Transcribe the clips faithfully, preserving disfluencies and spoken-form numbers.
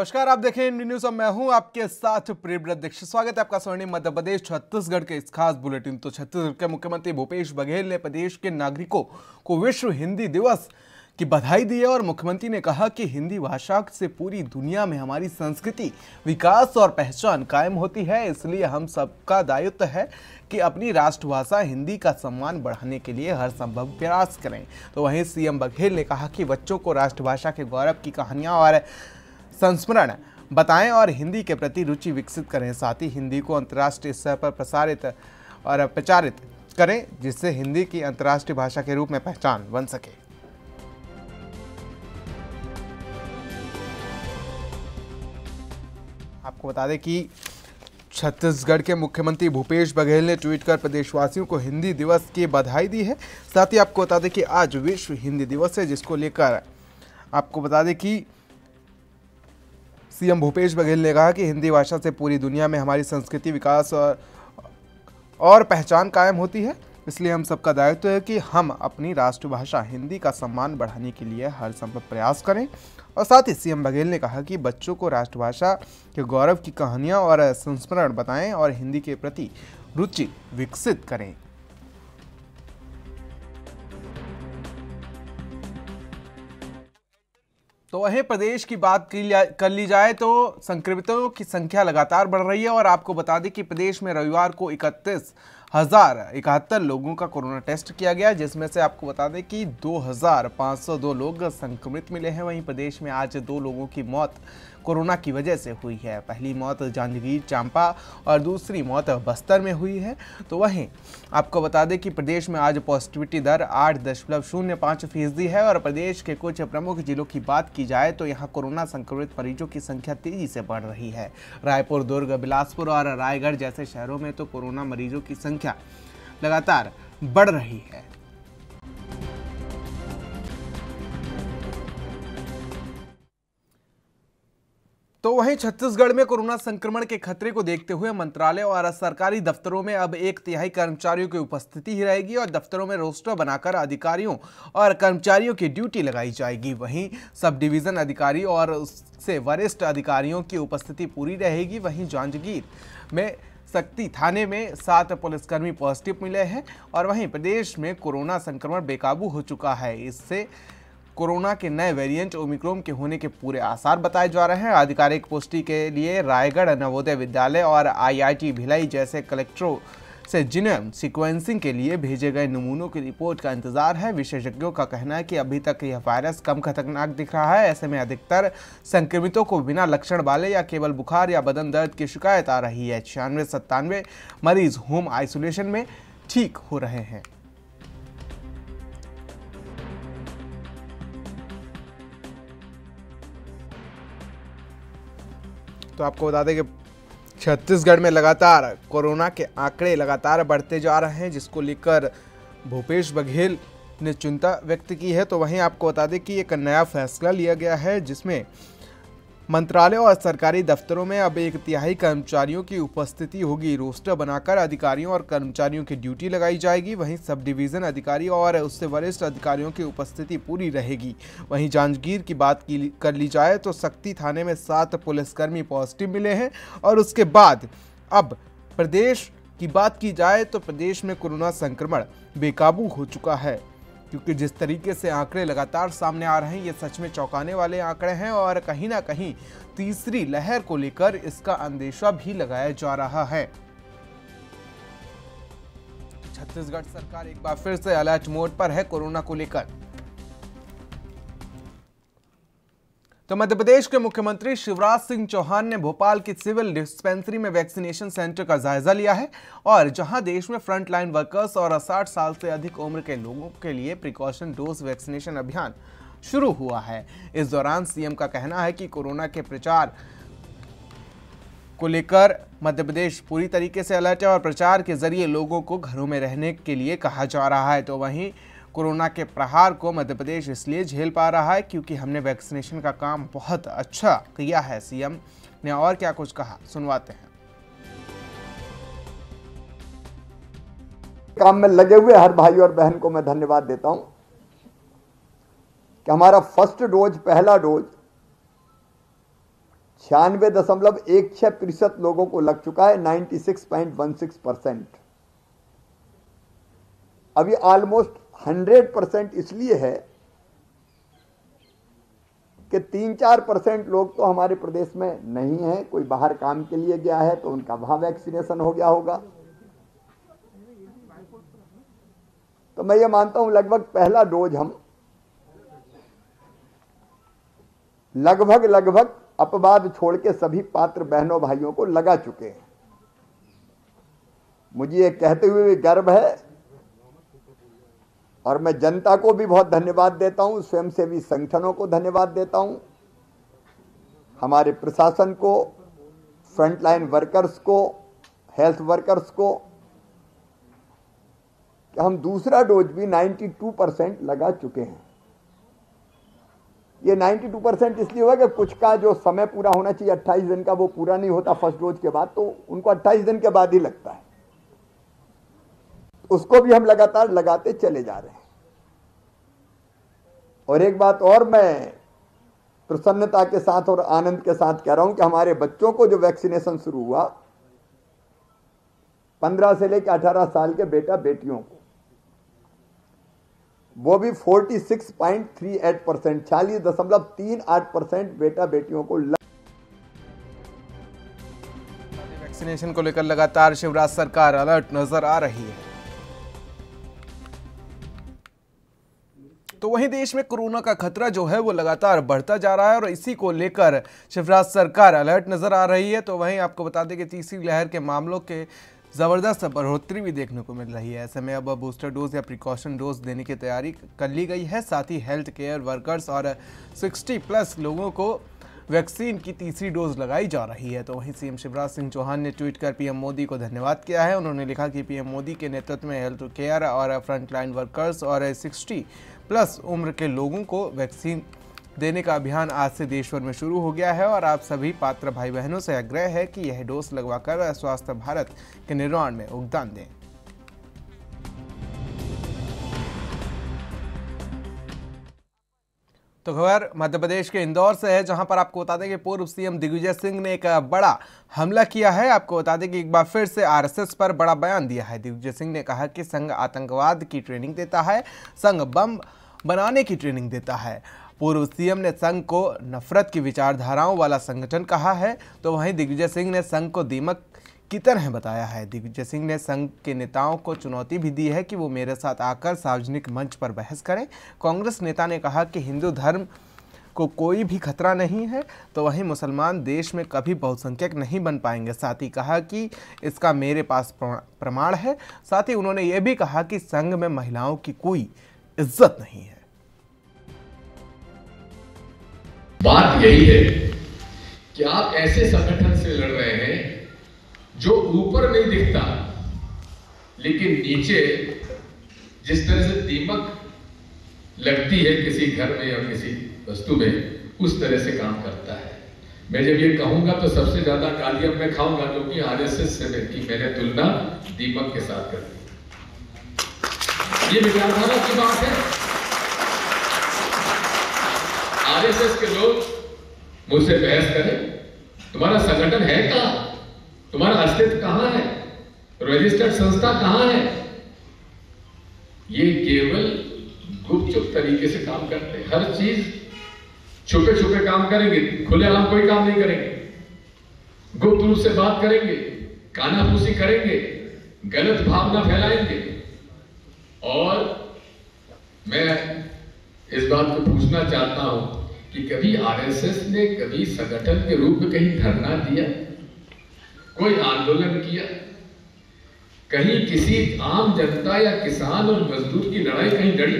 नमस्कार, आप देखें इंडियन न्यूज और मैं हूं आपके साथ प्रियव्रत दीक्षित। स्वागत है आपका स्वर्णिम मध्य प्रदेश छत्तीसगढ़ के इस खास बुलेटिन। तो छत्तीसगढ़ के मुख्यमंत्री भूपेश बघेल ने प्रदेश के नागरिकों को विश्व हिंदी दिवस की बधाई दी है और मुख्यमंत्री ने कहा कि हिंदी भाषा से पूरी दुनिया में हमारी संस्कृति, विकास और पहचान कायम होती है, इसलिए हम सबका दायित्व है कि अपनी राष्ट्रभाषा हिंदी का सम्मान बढ़ाने के लिए हर संभव प्रयास करें। तो वहीं सीएम बघेल ने कहा कि बच्चों को राष्ट्रभाषा के गौरव की कहानियाँ और संस्मरण बताएं और हिंदी के प्रति रुचि विकसित करें। साथ ही हिंदी को अंतर्राष्ट्रीय स्तर पर प्रसारित और प्रचारित करें, जिससे हिंदी की अंतर्राष्ट्रीय भाषा के रूप में पहचान बन सके। आपको बता दें कि छत्तीसगढ़ के मुख्यमंत्री भूपेश बघेल ने ट्वीट कर प्रदेशवासियों को हिंदी दिवस की बधाई दी है। साथ ही आपको बता दें कि आज विश्व हिंदी दिवस है, जिसको लेकर आपको बता दें कि सीएम भूपेश बघेल ने कहा कि हिंदी भाषा से पूरी दुनिया में हमारी संस्कृति, विकास और और पहचान कायम होती है, इसलिए हम सबका दायित्व है कि हम अपनी राष्ट्रभाषा हिंदी का सम्मान बढ़ाने के लिए हर संभव प्रयास करें। और साथ ही सीएम बघेल ने कहा कि बच्चों को राष्ट्रभाषा के गौरव की कहानियाँ और संस्मरण बताएं और हिंदी के प्रति रुचि विकसित करें। तो वहीं प्रदेश की बात कर ली जाए तो संक्रमितों की संख्या लगातार बढ़ रही है और आपको बता दें कि प्रदेश में रविवार को इकतीस हजार इकहत्तर लोगों का कोरोना टेस्ट किया गया, जिसमें से आपको बता दें कि दो हज़ार पाँच सौ दो लोग संक्रमित मिले हैं। वहीं प्रदेश में आज दो लोगों की मौत कोरोना की वजह से हुई है। पहली मौत जांजगीर चांपा और दूसरी मौत बस्तर में हुई है। तो वहीं आपको बता दें कि प्रदेश में आज पॉजिटिविटी दर आठ दशमलव शून्य पाँच फीसदी है। और प्रदेश के कुछ प्रमुख जिलों की बात की जाए तो यहाँ कोरोना संक्रमित मरीजों की संख्या तेजी से बढ़ रही है। रायपुर, दुर्ग, बिलासपुर और रायगढ़ जैसे शहरों में तो कोरोना मरीजों की संख्या लगातार बढ़ रही है। तो वहीं छत्तीसगढ़ में कोरोना संक्रमण के खतरे को देखते हुए मंत्रालय और सरकारी दफ्तरों में अब एक तिहाई कर्मचारियों की उपस्थिति ही रहेगी और दफ्तरों में रोस्टर बनाकर अधिकारियों और कर्मचारियों की ड्यूटी लगाई जाएगी। वहीं सब डिवीज़न अधिकारी और उससे वरिष्ठ अधिकारियों की उपस्थिति पूरी रहेगी। वहीं जांजगीर में सक्ती थाने में सात पुलिसकर्मी पॉजिटिव मिले हैं। और वहीं प्रदेश में कोरोना संक्रमण बेकाबू हो चुका है। इससे कोरोना के नए वेरिएंट ओमिक्रॉन के होने के पूरे आसार बताए जा रहे हैं। आधिकारिक पुष्टि के लिए रायगढ़ नवोदय विद्यालय और आईआईटी भिलाई जैसे कलेक्टरों से जीनोम सीक्वेंसिंग के लिए भेजे गए नमूनों की रिपोर्ट का इंतजार है। विशेषज्ञों का कहना है कि अभी तक यह वायरस कम खतरनाक दिख रहा है। ऐसे में अधिकतर संक्रमितों को बिना लक्षण वाले या केवल बुखार या बदन दर्द की शिकायत आ रही है। छियानवे सत्तानवे मरीज होम आइसोलेशन में ठीक हो रहे हैं। तो आपको बता दें कि छत्तीसगढ़ में लगातार कोरोना के आंकड़े लगातार बढ़ते जा रहे हैं, जिसको लेकर भूपेश बघेल ने चिंता व्यक्त की है। तो वहीं आपको बता दें कि एक नया फैसला लिया गया है, जिसमें मंत्रालय और सरकारी दफ्तरों में अब एक तिहाई कर्मचारियों की उपस्थिति होगी। रोस्टर बनाकर अधिकारियों और कर्मचारियों की ड्यूटी लगाई जाएगी। वहीं सब डिवीज़न अधिकारी और उससे वरिष्ठ अधिकारियों की उपस्थिति पूरी रहेगी। वहीं जांजगीर की बात की कर ली जाए तो सक्ती थाने में सात पुलिसकर्मी पॉजिटिव मिले हैं। और उसके बाद अब प्रदेश की बात की जाए तो प्रदेश में कोरोना संक्रमण बेकाबू हो चुका है, क्योंकि जिस तरीके से आंकड़े लगातार सामने आ रहे हैं ये सच में चौंकाने वाले आंकड़े हैं। और कहीं ना कहीं तीसरी लहर को लेकर इसका अंदेशा भी लगाया जा रहा है। छत्तीसगढ़ सरकार एक बार फिर से अलर्ट मोड पर है कोरोना को लेकर। तो मध्य प्रदेश के मुख्यमंत्री शिवराज सिंह चौहान ने भोपाल की सिविल डिस्पेंसरी में वैक्सीनेशन सेंटर का जायजा लिया है और जहां देश में फ्रंटलाइन वर्कर्स और साठ साल से अधिक उम्र के लोगों के लिए प्रिकॉशन डोज वैक्सीनेशन अभियान शुरू हुआ है। इस दौरान सीएम का कहना है कि कोरोना के प्रचार को लेकर मध्य प्रदेश पूरी तरीके से अलर्ट है और प्रचार के जरिए लोगों को घरों में रहने के लिए कहा जा रहा है। तो वहीं कोरोना के प्रहार को मध्य प्रदेश इसलिए झेल पा रहा है क्योंकि हमने वैक्सीनेशन का काम बहुत अच्छा किया है। सीएम ने और क्या कुछ कहा, सुनवाते हैं। काम में लगे हुए हर भाई और बहन को मैं धन्यवाद देता हूं कि हमारा फर्स्ट डोज, पहला डोज छियानवे दशमलव एक छह प्रतिशत लोगों को लग चुका है, छियानवे दशमलव एक छह परसेंट। अभी ऑलमोस्ट सौ परसेंट इसलिए है कि तीन चार परसेंट लोग तो हमारे प्रदेश में नहीं हैं, कोई बाहर काम के लिए गया है तो उनका वहां वैक्सीनेशन हो गया होगा। तो मैं ये मानता हूं लगभग पहला डोज हम लगभग लगभग अपवाद छोड़ के सभी पात्र बहनों भाइयों को लगा चुके हैं। मुझे ये कहते हुए भी गर्व है और मैं जनता को भी बहुत धन्यवाद देता हूं, स्वयंसेवी संगठनों को धन्यवाद देता हूं, हमारे प्रशासन को, फ्रंटलाइन वर्कर्स को, हेल्थ वर्कर्स को, कि हम दूसरा डोज भी बानवे परसेंट लगा चुके हैं। ये बानवे परसेंट इसलिए हुआ कि कुछ का जो समय पूरा होना चाहिए अट्ठाईस दिन का वो पूरा नहीं होता फर्स्ट डोज के बाद, तो उनको अट्ठाईस दिन के बाद ही लगता है, उसको भी हम लगातार लगाते चले जा रहे हैं। और एक बात और मैं प्रसन्नता के साथ और आनंद के साथ कह रहा हूं कि हमारे बच्चों को जो वैक्सीनेशन शुरू हुआ पंद्रह से लेकर अठारह साल के बेटा बेटियों को, वो भी छियालीस दशमलव तीन आठ परसेंट छियालीस दशमलव तीन आठ परसेंट बेटा बेटियों को लग... वैक्सीनेशन को लेकर लगातार शिवराज सरकार अलर्ट नजर आ रही है। तो वहीं देश में कोरोना का खतरा जो है वो लगातार बढ़ता जा रहा है और इसी को लेकर शिवराज सरकार अलर्ट नजर आ रही है। तो वहीं आपको बता दें कि तीसरी लहर के मामलों के ज़बरदस्त बढ़ोतरी भी देखने को मिल रही है। ऐसे में अब बूस्टर डोज या प्रिकॉशन डोज देने की तैयारी कर ली गई है। साथ ही हेल्थ केयर वर्कर्स और साठ प्लस लोगों को वैक्सीन की तीसरी डोज लगाई जा रही है। तो वहीं सीएम शिवराज सिंह चौहान ने ट्वीट कर पीएम मोदी को धन्यवाद किया है। उन्होंने लिखा कि पीएम मोदी के नेतृत्व में हेल्थ केयर और फ्रंटलाइन वर्कर्स और साठ प्लस उम्र के लोगों को वैक्सीन देने का अभियान आज से देश भर में शुरू हो गया है और आप सभी पात्र भाई बहनों से आग्रह है कि यह डोज लगवाकर स्वास्थ्य भारत के निर्माण में योगदान दें। तो खबर मध्य प्रदेश के इंदौर से है, जहां पर आपको बता दें कि पूर्व सीएम दिग्विजय सिंह ने एक बड़ा हमला किया है। आपको बता दें कि एक बार फिर से आरएसएस पर बड़ा बयान दिया है। दिग्विजय सिंह ने कहा कि संघ आतंकवाद की ट्रेनिंग देता है, संघ बम बनाने की ट्रेनिंग देता है। पूर्व सीएम ने संघ को नफरत की विचारधाराओं वाला संगठन कहा है, तो वहीं दिग्विजय सिंह ने संघ को दीमक की तरह बताया है। दिग्विजय सिंह ने संघ के नेताओं को चुनौती भी दी है कि वो मेरे साथ आकर सार्वजनिक मंच पर बहस करें। कांग्रेस नेता ने कहा कि हिंदू धर्म को कोई भी खतरा नहीं है, तो वहीं मुसलमान देश में कभी बहुसंख्यक नहीं बन पाएंगे। साथ ही कहा कि इसका मेरे पास प्रमाण है। साथ ही उन्होंने ये भी कहा कि संघ में महिलाओं की कोई इज्जत नहीं है। बात यही है कि आप ऐसे संगठन से लड़ रहे हैं जो ऊपर नहीं दिखता, लेकिन नीचे जिस तरह से दीमक लगती है किसी घर में या किसी वस्तु में, उस तरह से काम करता है। मैं जब ये कहूंगा तो सबसे ज्यादा गालियां मैं खाऊंगा, क्योंकि आरएसएस से की मैंने तुलना दीमक के साथ कर दी। ये विचारधारा की बात है। आरएसएस के लोग मुझसे बहस करें, तुम्हारा संगठन है कहां, तुम्हारा अस्तित्व कहां है, रजिस्टर्ड संस्था कहां है। ये केवल गुपचुप तरीके से काम करते हैं, हर चीज छुपे छुपे काम करेंगे, खुलेआम कोई काम नहीं करेंगे, गुप्त रूप से बात करेंगे, कानाफूसी करेंगे, गलत भावना फैलाएंगे। और मैं इस बात को पूछना चाहता हूं कि कभी आरएसएस ने कभी संगठन के रूप में कहीं धरना दिया, कोई आंदोलन किया, कहीं किसी आम जनता या किसान और मजदूर की लड़ाई कहीं लड़ी?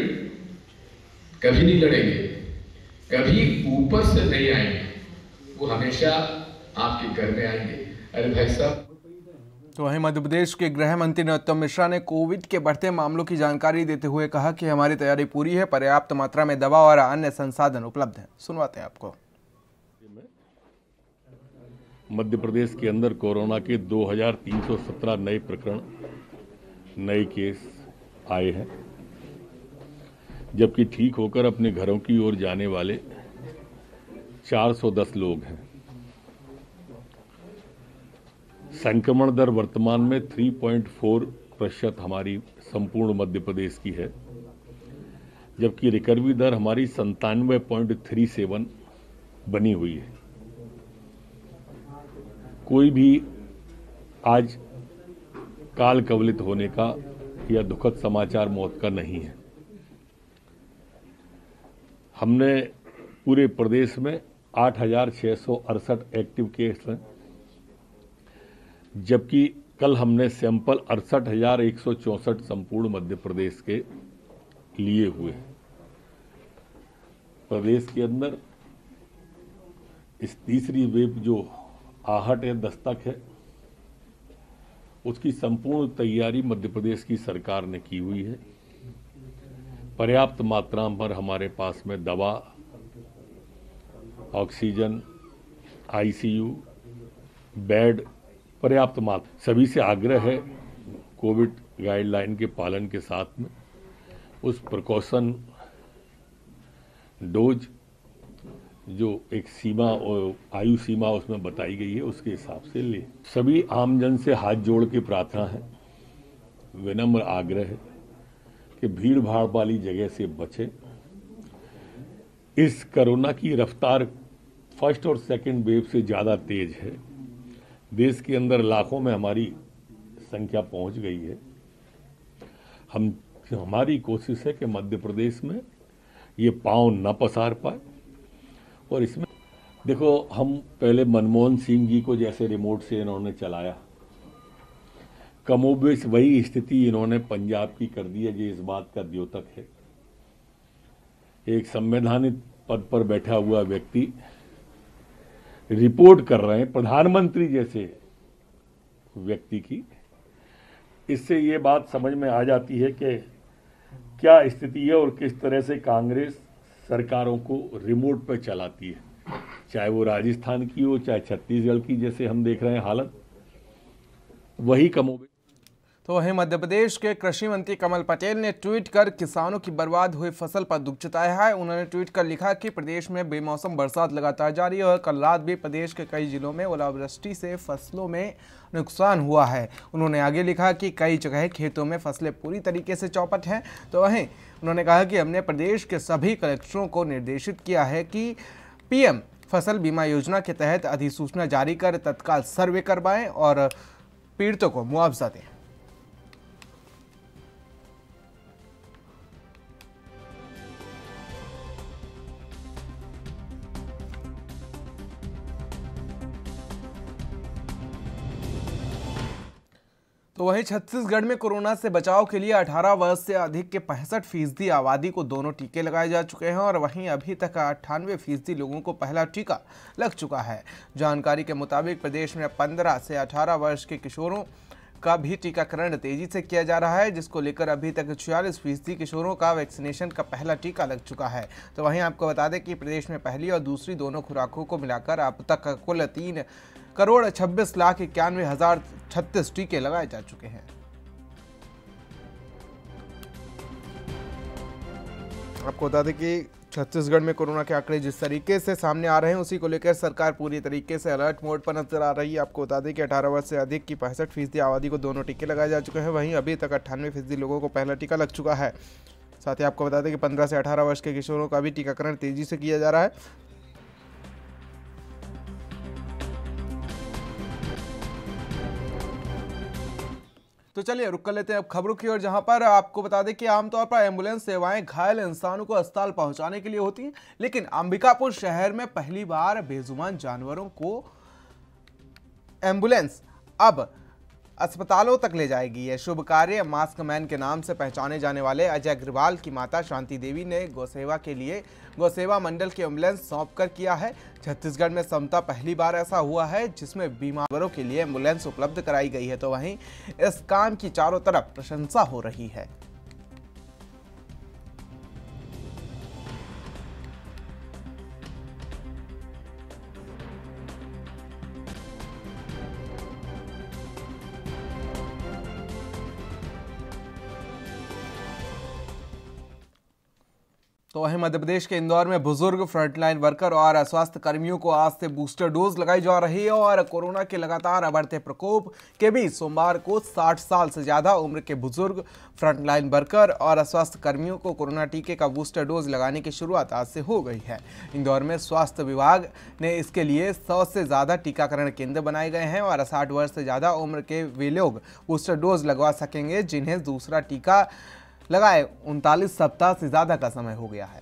कभी नहीं लड़ेंगे, कभी ऊपर से नहीं आएंगे, वो हमेशा आपके घर में आएंगे। अरे भाई साहब। तो वहीं मध्य प्रदेश के गृह मंत्री नरोत्तम मिश्रा ने कोविड के बढ़ते मामलों की जानकारी देते हुए कहा कि हमारी तैयारी पूरी है, पर्याप्त मात्रा में दवा और अन्य संसाधन उपलब्ध हैं। सुनवाते हैं आपको। मध्य प्रदेश के अंदर कोरोना के दो हज़ार तीन सौ सत्रह नए प्रकरण, नए केस आए हैं, जबकि ठीक होकर अपने घरों की ओर जाने वाले चार सौ दस लोग हैं। संक्रमण दर वर्तमान में तीन दशमलव चार प्रतिशत हमारी संपूर्ण मध्य प्रदेश की है, जबकि रिकवरी दर हमारी संतानवे पॉइंट थ्री सेवन बनी हुई है। कोई भी आज काल कवलित होने का या दुखद समाचार मौत का नहीं है। हमने पूरे प्रदेश में आठ हजार छः सौ अड़सठ एक्टिव केस हैं, जबकि कल हमने सैंपल अड़सठ हजार एक सौ चौंसठ संपूर्ण मध्य प्रदेश के लिए हुए। प्रदेश के अंदर इस तीसरी वेव जो आहट या दस्तक है, उसकी संपूर्ण तैयारी मध्य प्रदेश की सरकार ने की हुई है। पर्याप्त मात्रा पर हमारे पास में दवा, ऑक्सीजन, आईसीयू बेड पर्याप्त मात्रा। सभी से आग्रह है कोविड गाइडलाइन के पालन के साथ में उस प्रिकॉशन डोज जो एक सीमा आयु सीमा उसमें बताई गई है उसके हिसाब से ले। सभी आमजन से हाथ जोड़ के प्रार्थना है, विनम्र आग्रह है कि भीड़ भाड़ वाली जगह से बचें। इस कोरोना की रफ्तार फर्स्ट और सेकंड वेव से ज़्यादा तेज है। देश के अंदर लाखों में हमारी संख्या पहुंच गई है। हम हमारी कोशिश है कि मध्य प्रदेश में ये पांव न पसार पाए। और इसमें देखो, हम पहले मनमोहन सिंह जी को जैसे रिमोट से इन्होंने चलाया, कमोबेश वही स्थिति इन्होंने पंजाब की कर दी है। ये इस बात का द्योतक है, एक संवैधानिक पद पर बैठा हुआ व्यक्ति रिपोर्ट कर रहे हैं प्रधानमंत्री जैसे व्यक्ति की। इससे ये बात समझ में आ जाती है कि क्या स्थिति है और किस तरह से कांग्रेस सरकारों को रिमोट पर चलाती है, चाहे वो राजस्थान की हो चाहे छत्तीसगढ़ की, जैसे हम देख रहे हैं हालत वही कम। तो वहीं मध्य प्रदेश के कृषि मंत्री कमल पटेल ने ट्वीट कर किसानों की बर्बाद हुई फसल पर दुख जताया है। उन्होंने ट्वीट कर लिखा कि प्रदेश में बेमौसम बरसात लगातार जारी है और कल रात भी प्रदेश के कई जिलों में ओलावृष्टि से फसलों में नुकसान हुआ है। उन्होंने आगे लिखा कि कई जगह खेतों में फसलें पूरी तरीके से चौपट हैं। तो वहीं उन्होंने कहा कि हमने प्रदेश के सभी कलेक्टरों को निर्देशित किया है कि पीएम फसल बीमा योजना के तहत अधिसूचना जारी कर तत्काल सर्वे करवाएँ और पीड़ितों को मुआवजा दें। तो वहीं छत्तीसगढ़ में कोरोना से बचाव के लिए अठारह वर्ष से अधिक के पैंसठ फीसदी आबादी को दोनों टीके लगाए जा चुके हैं और वहीं अभी तक अट्ठानवे फीसदी लोगों को पहला टीका लग चुका है। जानकारी के मुताबिक प्रदेश में पंद्रह से अठारह वर्ष के किशोरों का भी टीकाकरण तेजी से किया जा रहा है, जिसको लेकर अभी तक छियालीस फीसदी किशोरों का वैक्सीनेशन का पहला टीका लग चुका है। तो वहीं आपको बता दें कि प्रदेश में पहली और दूसरी दोनों खुराकों को मिलाकर अब तक कुल तीन करोड़ छब्बीस लाख इक्यानवे हजार छत्तीस टीके लगाए जा चुके हैं। आपको बता दें कि छत्तीसगढ़ में कोरोना के आंकड़े जिस तरीके से सामने आ रहे हैं उसी को लेकर सरकार पूरी तरीके से अलर्ट मोड पर नजर आ रही है। आपको बता दें कि अठारह वर्ष से अधिक की पैंसठ फीसदी आबादी को दोनों टीके लगाए जा चुके हैं। वहीं अभी तक अट्ठानवे फीसदी लोगों को पहला टीका लग चुका है। साथ ही आपको बता दें कि पंद्रह से अठारह वर्ष के किशोरों का भी टीकाकरण तेजी से किया जा रहा है। तो चलिए रुक कर लेते हैं अब खबरों की ओर, जहां पर आपको बता दें कि आमतौर पर एम्बुलेंस सेवाएं घायल इंसानों को अस्पताल पहुंचाने के लिए होती हैं, लेकिन अंबिकापुर शहर में पहली बार बेजुबान जानवरों को एम्बुलेंस अब अस्पतालों तक ले जाएगी। यह शुभ कार्य मास्क मैन के नाम से पहचाने जाने वाले अजय अग्रवाल की माता शांति देवी ने गौसेवा के लिए गौसेवा मंडल की एम्बुलेंस सौंप कर किया है। छत्तीसगढ़ में समता पहली बार ऐसा हुआ है जिसमें बीमारों के लिए एम्बुलेंस उपलब्ध कराई गई है। तो वहीं इस काम की चारों तरफ प्रशंसा हो रही है। तो वहीं मध्य प्रदेश के इंदौर में बुजुर्ग फ्रंटलाइन वर्कर और स्वास्थ्य कर्मियों को आज से बूस्टर डोज लगाई जा रही है और कोरोना के लगातार बढ़ते प्रकोप के बीच सोमवार को साठ साल से ज़्यादा उम्र के बुजुर्ग फ्रंटलाइन वर्कर और स्वास्थ्य कर्मियों को कोरोना टीके का बूस्टर डोज लगाने की शुरुआत आज से हो गई है। इंदौर में स्वास्थ्य विभाग ने इसके लिए सौ से ज़्यादा टीकाकरण केंद्र बनाए गए हैं और साठ वर्ष से ज़्यादा उम्र के वे लोग बूस्टर डोज लगवा सकेंगे जिन्हें दूसरा टीका लगाए उनतालीस सप्ताह से ज्यादा का समय हो गया है।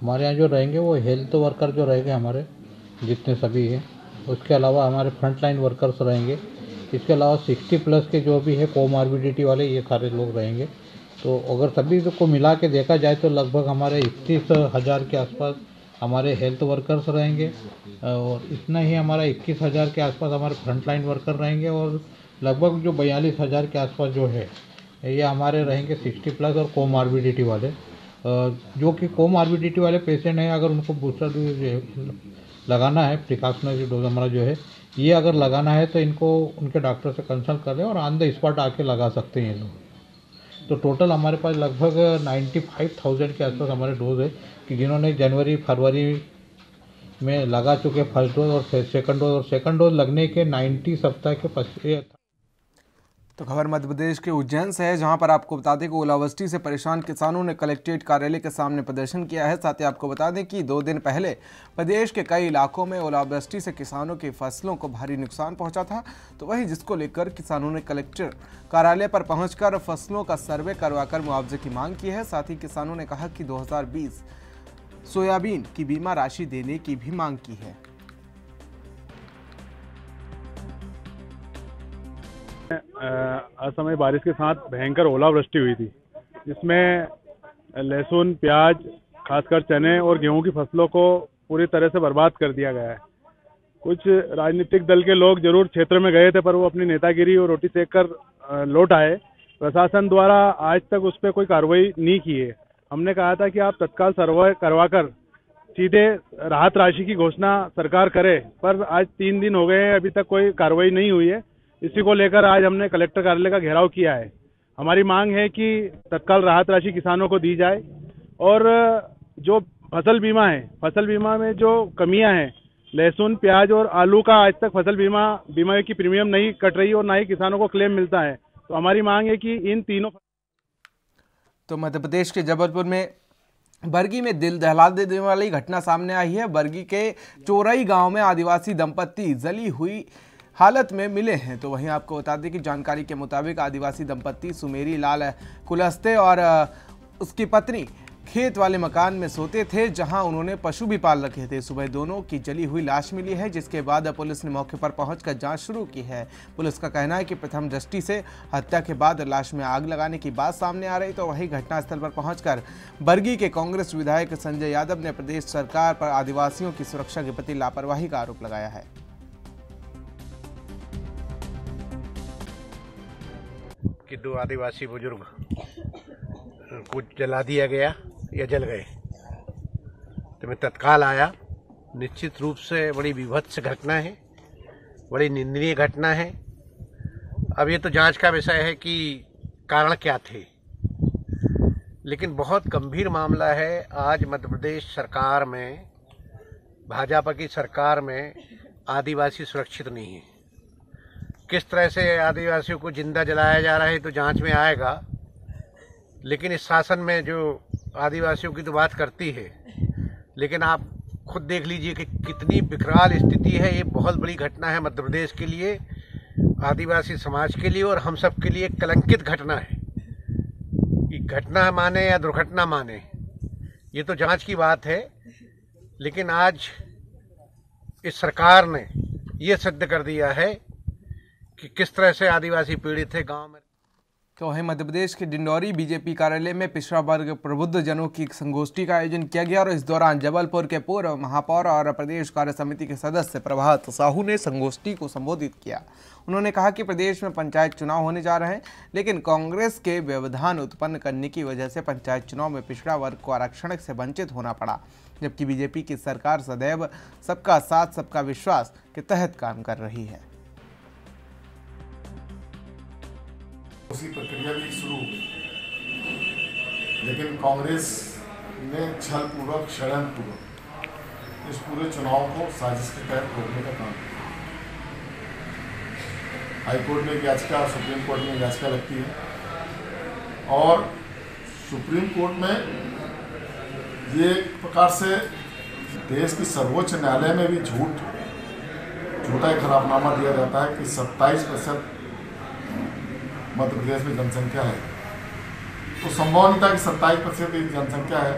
हमारे यहाँ जो रहेंगे वो हेल्थ वर्कर जो रहेंगे हमारे जितने सभी हैं, उसके अलावा हमारे फ्रंटलाइन वर्कर्स रहेंगे, इसके अलावा साठ प्लस के जो भी है कोमॉर्बिडिटी वाले ये सारे लोग रहेंगे। तो अगर सभी को मिला के देखा जाए तो लगभग हमारे इक्कीस हज़ार के आसपास हमारे हेल्थ वर्कर्स रहेंगे और इतना ही हमारा इक्कीस हज़ार के आसपास हमारे फ्रंटलाइन वर्कर रहेंगे और लगभग जो बयालीस हज़ार के आसपास जो है ये हमारे रहेंगे साठ प्लस और कोमॉर्बिडिटी वाले। जो कि कोमॉर्बिडिटी वाले पेशेंट हैं, अगर उनको बूस्टर डोज लगाना है, प्रिकॉशनरी डोज हमारा जो है ये अगर लगाना है तो इनको उनके डॉक्टर से कंसल्ट कर लें और ऑन द स्पॉट आके लगा सकते हैं ये लोग। तो टोटल हमारे पास लगभग पचानवे हज़ार के आसपास हमारे डोज है कि जिन्होंने जनवरी फरवरी में लगा चुके फर्स्ट डोज और सेकंड डोज और सेकंड डोज लगने के नब्बे सप्ताह के पश्चात। तो खबर मध्य प्रदेश के उज्जैन से है, जहां पर आपको बता दें कि ओलावृष्टि से परेशान किसानों ने कलेक्ट्रेट कार्यालय के सामने प्रदर्शन किया है। साथ ही आपको बता दें कि दो दिन पहले प्रदेश के कई इलाकों में ओलावृष्टि से किसानों की फसलों को भारी नुकसान पहुंचा था, तो वहीं जिसको लेकर किसानों ने कलेक्टर कार्यालय पर पहुंचकर फसलों का सर्वे करवाकर मुआवजे की मांग की है। साथ ही किसानों ने कहा कि दो हजार बीस सोयाबीन की बीमा राशि देने की भी मांग की है। असमय बारिश के साथ भयंकर ओलावृष्टि हुई थी, जिसमें लहसुन, प्याज, खासकर चने और गेहूं की फसलों को पूरी तरह से बर्बाद कर दिया गया है। कुछ राजनीतिक दल के लोग जरूर क्षेत्र में गए थे, पर वो अपनी नेतागिरी और रोटी सेक कर लौट आए। प्रशासन द्वारा आज तक उस पर कोई कार्रवाई नहीं की है। हमने कहा था कि आप तत्काल सर्वे करवाकर सीधे राहत राशि की घोषणा सरकार करे, पर आज तीन दिन हो गए हैं, अभी तक कोई कार्रवाई नहीं हुई है। इसी को लेकर आज हमने कलेक्टर कार्यालय का घेराव किया है। हमारी मांग है कि तत्काल राहत राशि किसानों को दी जाए और जो फसल बीमा है, फसल बीमा में जो कमियां हैं, लहसुन, प्याज और आलू का आज तक फसल बीमा बीमा की प्रीमियम नहीं कट रही और ना ही किसानों को क्लेम मिलता है। तो हमारी मांग है कि इन तीनों। तो मध्य प्रदेश के जबलपुर में बरगी में दिल दहला देने वाली घटना सामने आई है। बरगी के चोरई गाँव में आदिवासी दंपत्ति जली हुई हालत में मिले हैं। तो वहीं आपको बता दें कि जानकारी के मुताबिक आदिवासी दंपत्ति सुमेरी लाल कुलस्ते और उसकी पत्नी खेत वाले मकान में सोते थे, जहां उन्होंने पशु भी पाल रखे थे। सुबह दोनों की जली हुई लाश मिली है, जिसके बाद पुलिस ने मौके पर पहुंचकर जांच शुरू की है। पुलिस का कहना है कि प्रथम दृष्टि से हत्या के बाद लाश में आग लगाने की बात सामने आ रही। तो वहीं घटनास्थल पर पहुंचकर बरगी के कांग्रेस विधायक संजय यादव ने प्रदेश सरकार पर आदिवासियों की सुरक्षा के प्रति लापरवाही का आरोप लगाया है। कि दो आदिवासी बुजुर्ग को जला दिया गया या जल गए, तो मैं तत्काल आया। निश्चित रूप से बड़ी विभत्स घटना है, बड़ी निंदनीय घटना है। अब ये तो जांच का विषय है कि कारण क्या थे, लेकिन बहुत गंभीर मामला है। आज मध्य प्रदेश सरकार में, भाजपा की सरकार में आदिवासी सुरक्षित नहीं है। किस तरह से आदिवासियों को जिंदा जलाया जा रहा है तो जांच में आएगा, लेकिन इस शासन में जो आदिवासियों की तो बात करती है, लेकिन आप खुद देख लीजिए कि कितनी विकराल स्थिति है। ये बहुत बड़ी घटना है मध्य प्रदेश के लिए, आदिवासी समाज के लिए और हम सब के लिए कलंकित घटना है। ये घटना माने या दुर्घटना माने, ये तो जांच की बात है, लेकिन आज इस सरकार ने ये सिद्ध कर दिया है कि किस तरह से आदिवासी पीड़ित है गांव में। तो वहीं मध्य प्रदेश के डिंडौरी बीजेपी कार्यालय में पिछड़ा वर्ग प्रबुद्ध जनों की संगोष्ठी का आयोजन किया गया और इस दौरान जबलपुर के पूर्व महापौर और प्रदेश कार्य समिति के सदस्य प्रभात साहू ने संगोष्ठी को संबोधित किया। उन्होंने कहा कि प्रदेश में पंचायत चुनाव होने जा रहे हैं, लेकिन कांग्रेस के व्यवधान उत्पन्न करने की वजह से पंचायत चुनाव में पिछड़ा वर्ग को आरक्षण से वंचित होना पड़ा, जबकि बीजेपी की सरकार सदैव सबका साथ सबका विश्वास के तहत काम कर रही है। उसकी प्रक्रिया भी शुरू हो गई, लेकिन कांग्रेस ने छलपूर्वक षड्यंत्रपूर्वक इस पूरे चुनाव को साजिश के तहत रोकने का काम किया। हाईकोर्ट में याचिका, सुप्रीम कोर्ट में याचिका लगती है और सुप्रीम कोर्ट में ये एक प्रकार से देश की सर्वोच्च न्यायालय में भी झूठ झूठा खराबनामा दिया जाता है कि सत्ताईस प्रतिशत मध्य प्रदेश में जनसंख्या है, तो संभव नहीं था कि सत्ताईस प्रतिशत जनसंख्या है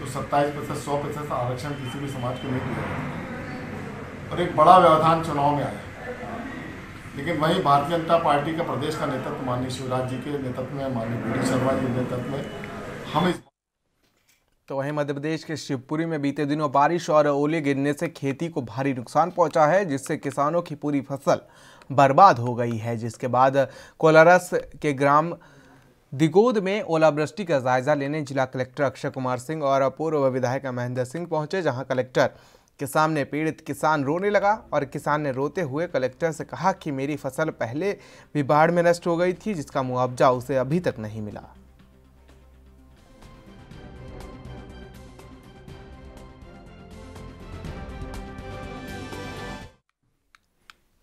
तो सत्ताईस प्रतिशत सौ प्रतिशत आरक्षण किसी भी समाज को नहीं दिया जाता और एक बड़ा व्यवधान चुनाव में आया। लेकिन वहीं भारतीय जनता पार्टी का प्रदेश का नेतृत्व माननीय शिवराज जी के नेतृत्व में, माननीय बी डी शर्मा जी के नेतृत्व में हम इस तो वहीं मध्य प्रदेश के शिवपुरी में बीते दिनों बारिश और ओले गिरने से खेती को भारी नुकसान पहुंचा है, जिससे किसानों की पूरी फसल बर्बाद हो गई है। जिसके बाद कोलारस के ग्राम दिगोद में ओलावृष्टि का जायजा लेने जिला कलेक्टर अक्षय कुमार सिंह और पूर्व विधायक महेंद्र सिंह पहुंचे, जहाँ कलेक्टर के सामने पीड़ित किसान रोने लगा और किसान ने रोते हुए कलेक्टर से कहा कि मेरी फसल पहले भी बाढ़ में नष्ट हो गई थी, जिसका मुआवजा उसे अभी तक नहीं मिला।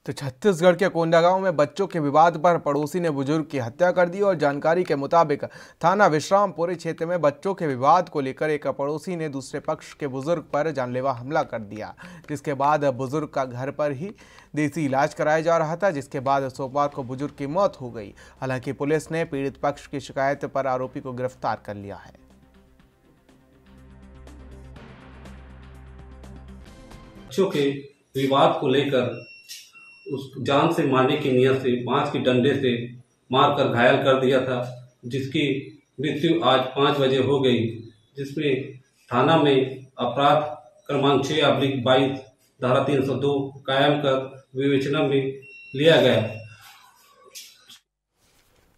तो छत्तीसगढ़ के कोंडागांव में बच्चों के विवाद पर पड़ोसी ने बुजुर्ग की हत्या कर दी और जानकारी के मुताबिक थाना विश्रामपुरी क्षेत्र में बच्चों के विवाद को लेकर एक पड़ोसी ने दूसरे पक्ष के बुजुर्ग पर जानलेवा हमला कर दिया, जिसके बाद बुजुर्ग का घर पर ही देसी इलाज कराया जा रहा था, जिसके बाद सोमवार को बुजुर्ग की मौत हो गई। हालांकि पुलिस ने पीड़ित पक्ष की शिकायत पर आरोपी को गिरफ्तार कर लिया है। बच्चों के विवाद को लेकर उस जान से मारने की नियत से बांस के डंडे से मारकर घायल कर दिया था, जिसकी मृत्यु आज पाँच बजे हो गई, जिसमें थाना में अपराध क्रमांक छः अब्लिक बाईस धारा तीन सौ दो कायम कर विवेचना में लिया गया।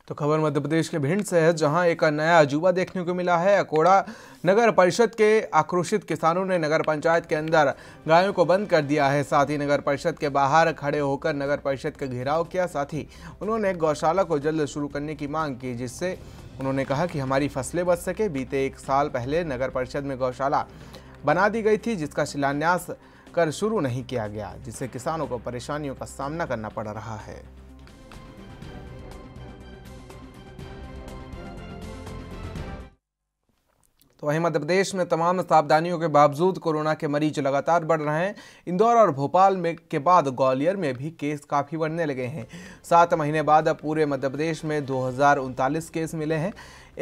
तो खबर मध्य प्रदेश के भिंड से है, जहां एक नया अजूबा देखने को मिला है। अकोड़ा नगर परिषद के आक्रोशित किसानों ने नगर पंचायत के अंदर गायों को बंद कर दिया है, साथ ही नगर परिषद के बाहर खड़े होकर नगर परिषद का घेराव किया। साथ ही उन्होंने गौशाला को जल्द शुरू करने की मांग की, जिससे उन्होंने कहा कि हमारी फसलें बच सके। बीते एक साल पहले नगर परिषद में गौशाला बना दी गई थी, जिसका शिलान्यास कर शुरू नहीं किया गया, जिससे किसानों को परेशानियों का सामना करना पड़ रहा है। तो वहीं मध्य प्रदेश में तमाम सावधानियों के बावजूद कोरोना के मरीज लगातार बढ़ रहे हैं। इंदौर और भोपाल में के बाद ग्वालियर में भी केस काफ़ी बढ़ने लगे हैं। सात महीने बाद पूरे मध्य प्रदेश में दो हज़ार उनतालीस केस मिले हैं।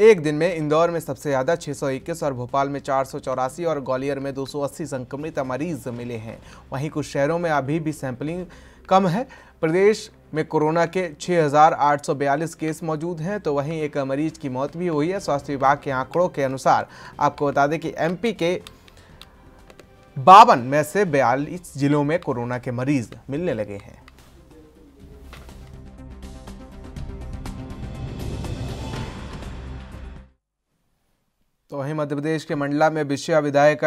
एक दिन में इंदौर में सबसे ज़्यादा छः सौ इक्कीस और भोपाल में चार सौ चौरासी और ग्वालियर में दो सौ अस्सी संक्रमित मरीज मिले हैं। वहीं कुछ शहरों में अभी भी सैंपलिंग कम है। प्रदेश में कोरोना के छः हज़ार आठ सौ बयालीस केस मौजूद हैं, तो वहीं एक मरीज की मौत भी हुई है। स्वास्थ्य विभाग के आंकड़ों के अनुसार आपको बता दें कि एमपी के बावन में से बयालीस जिलों में कोरोना के मरीज मिलने लगे हैं। तो वहीं मध्य प्रदेश के मंडला में विषया विधायक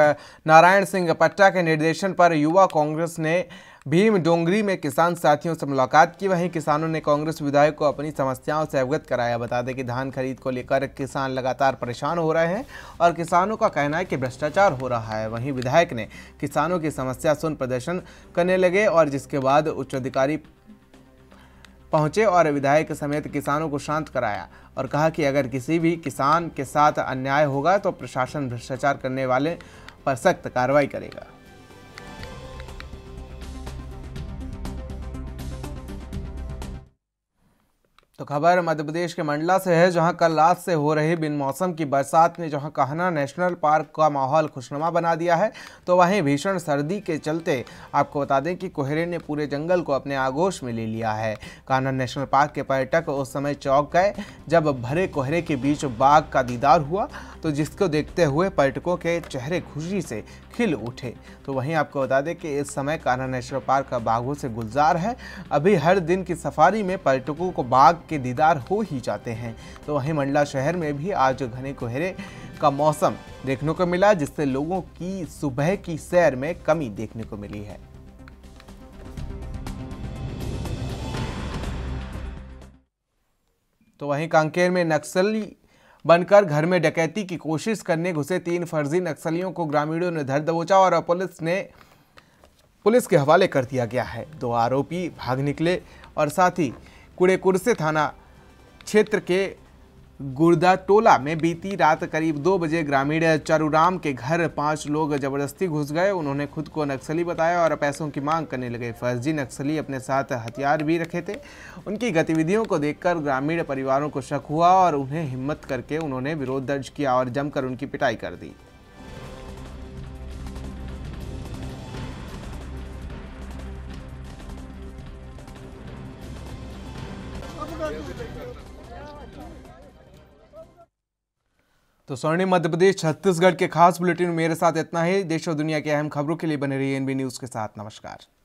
नारायण सिंह पट्टा के निर्देशन पर युवा कांग्रेस ने भीम डोंगरी में किसान साथियों से मुलाकात की। वहीं किसानों ने कांग्रेस विधायक को अपनी समस्याओं से अवगत कराया। बता दें कि धान खरीद को लेकर किसान लगातार परेशान हो रहे हैं और किसानों का कहना है कि भ्रष्टाचार हो रहा है। वहीं विधायक ने किसानों की समस्या सुन प्रदर्शन करने लगे और जिसके बाद उच्च अधिकारी पहुंचे और विधायक समेत किसानों को शांत कराया और कहा कि अगर किसी भी किसान के साथ अन्याय होगा तो प्रशासन भ्रष्टाचार करने वाले पर सख्त कार्रवाई करेगा। तो खबर मध्य प्रदेश के मंडला से है, जहां कल रात से हो रही बिन मौसम की बरसात ने जहां कान्हा नेशनल पार्क का माहौल खुशनुमा बना दिया है, तो वहीं भीषण सर्दी के चलते आपको बता दें कि कोहरे ने पूरे जंगल को अपने आगोश में ले लिया है। कान्हा नेशनल पार्क के पर्यटक उस समय चौंक गए जब भरे कोहरे के बीच बाघ का दीदार हुआ, तो जिसको देखते हुए पर्यटकों के चेहरे खुशी से खिल उठे। तो वहीं आपको बता दें कि इस समय कान्हा नेशनल पार्क का बाघों से गुलजार है। अभी हर दिन की सफारी में पर्यटकों को बाघ के दीदार हो ही जाते हैं। तो वहीं मंडला शहर में भी आज घने कोहरे का मौसम देखने को मिला, जिससे लोगों की सुबह की सैर में कमी देखने को मिली है। तो वहीं कांकेर में नक्सली बनकर घर में डकैती की कोशिश करने घुसे तीन फर्जी नक्सलियों को ग्रामीणों ने धर दबोचा और पुलिस ने पुलिस के हवाले कर दिया गया है। दो आरोपी भाग निकले और साथ ही कुड़ेकुरसे थाना क्षेत्र के गुर्दा टोला में बीती रात करीब दो बजे ग्रामीण चारुराम के घर पांच लोग जबरदस्ती घुस गए। उन्होंने खुद को नक्सली बताया और पैसों की मांग करने लगे। फर्जी नक्सली अपने साथ हथियार भी रखे थे। उनकी गतिविधियों को देखकर ग्रामीण परिवारों को शक हुआ और उन्हें हिम्मत करके उन्होंने विरोध दर्ज किया और जमकर उनकी पिटाई कर दी। तो स्वर्णिम मध्य प्रदेश छत्तीसगढ़ के खास बुलेटिन में मेरे साथ इतना ही। देश और दुनिया की अहम खबरों के लिए बने रहिए एनबी न्यूज़ के साथ। नमस्कार।